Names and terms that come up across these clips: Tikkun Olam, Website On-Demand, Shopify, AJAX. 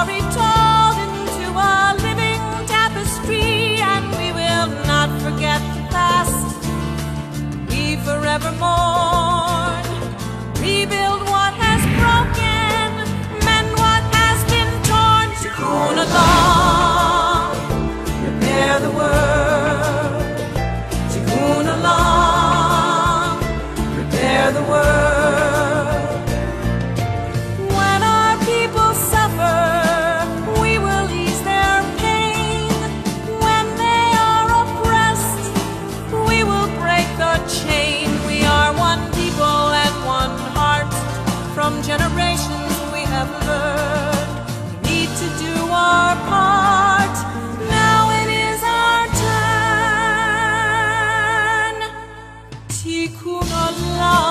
story told into a living tapestry, and we will not forget the past. We forever mourn, rebuild what has broken, mend what has been torn. Tikkun Olam, repair the world. Tikkun Olam, repair the world. From generations we have learned, we need to do our part. Now it is our turn. Tikkun Olam.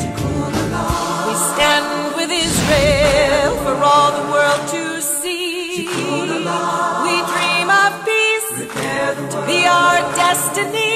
Tikkun Olam. We stand with Israel for all the world to see. Tikkun Olam. We dream of peace to be our destiny.